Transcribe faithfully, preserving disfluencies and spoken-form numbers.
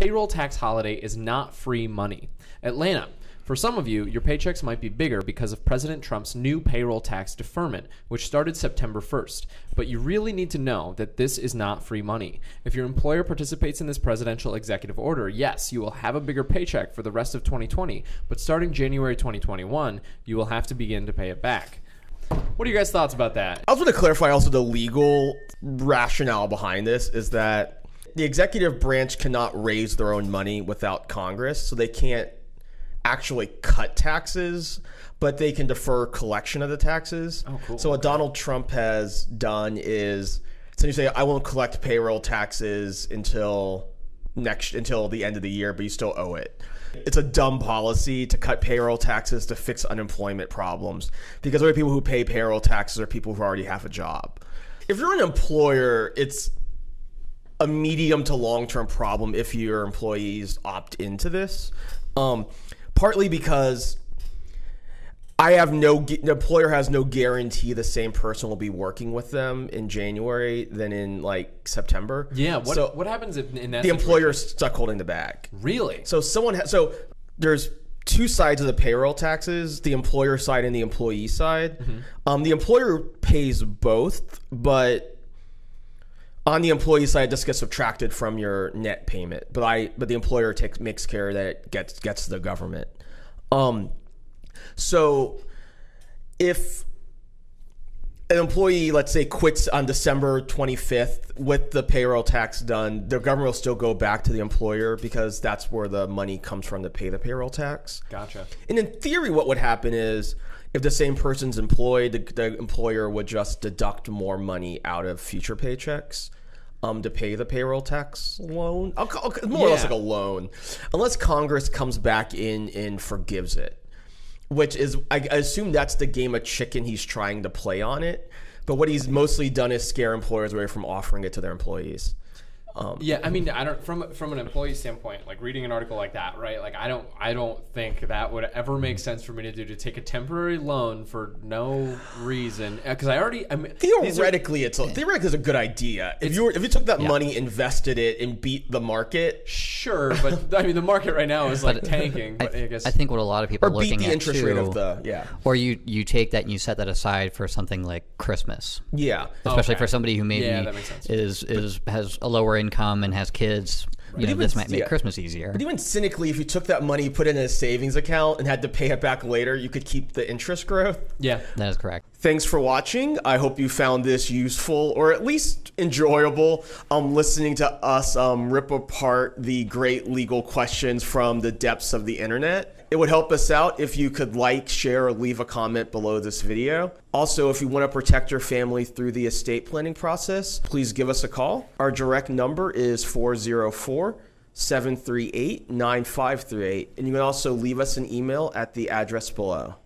Payroll tax holiday is not free money. Atlanta. For some of you, your paychecks might be bigger because of President Trump's new payroll tax deferment, which started September first. But you really need to know that this is not free money. If your employer participates in this presidential executive order, yes, you will have a bigger paycheck for the rest of twenty twenty, but starting January twenty twenty-one, you will have to begin to pay it back. What are you guys' thoughts about that? I also want to clarify also the legal rationale behind this is that the executive branch cannot raise their own money without Congress, so they can't actually cut taxes, but they can defer collection of the taxes. Oh, cool. So what Donald Trump has done is essentially, I won't collect payroll taxes until next until the end of the year, but you still owe it. It's a dumb policy to cut payroll taxes to fix unemployment problems, because the people who pay payroll taxes are people who already have a job. If you're an employer, it's a medium to long-term problem if your employees opt into this. Um, Partly because I have no, the employer has no guarantee the same person will be working with them in January than in like September. Yeah. What so what happens if in that the employer is stuck holding the bag? Really? So someone ha so there's two sides of the payroll taxes: the employer side and the employee side. Mm-hmm. Um, the employer pays both, but on the employee side, this gets subtracted from your net payment, but I but the employer takes makes care that it gets gets to the government. Um, so if an employee, let's say, quits on December twenty-fifth with the payroll tax done, the government will still go back to the employer because that's where the money comes from to pay the payroll tax. Gotcha. And in theory, what would happen is, if the same person's employed, the, the employer would just deduct more money out of future paychecks um, to pay the payroll tax loan. I'll, I'll, more yeah. or less like a loan. Unless Congress comes back in and forgives it, which is, I, I assume that's the game of chicken he's trying to play on it. But what he's mostly done is scare employers away from offering it to their employees. Um, yeah, I mean, I don't from from an employee standpoint, like reading an article like that, right? Like, I don't, I don't think that would ever make sense for me to do, to take a temporary loan for no reason, because I already. I mean, theoretically, are, it's a, theoretically it's a good idea. If you were, if you took that yeah. money, invested it, and beat the market, sure. But I mean, the market right now is like but, tanking. But I, I guess I think what a lot of people are looking beat the at interest too, rate of the yeah. Or you you take that and you set that aside for something like Christmas. Yeah, especially okay. for somebody who maybe yeah, is is has a lower income and has kids, you know, even, this might make yeah. Christmas easier. But even cynically, if you took that money, put it in a savings account, and had to pay it back later, you could keep the interest growth. Yeah, that is correct. Thanks for watching. I hope you found this useful, or at least enjoyable, um, listening to us um, rip apart the great legal questions from the depths of the internet. It would help us out if you could like, share, or leave a comment below this video. Also, if you want to protect your family through the estate planning process, please give us a call. Our direct number is four zero four, seven three eight, nine five three eight. And you can also leave us an email at the address below.